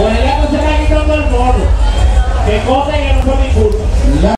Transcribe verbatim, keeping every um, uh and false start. Pues ya no se está quitando el mono. Que corre que no fue mi culpa.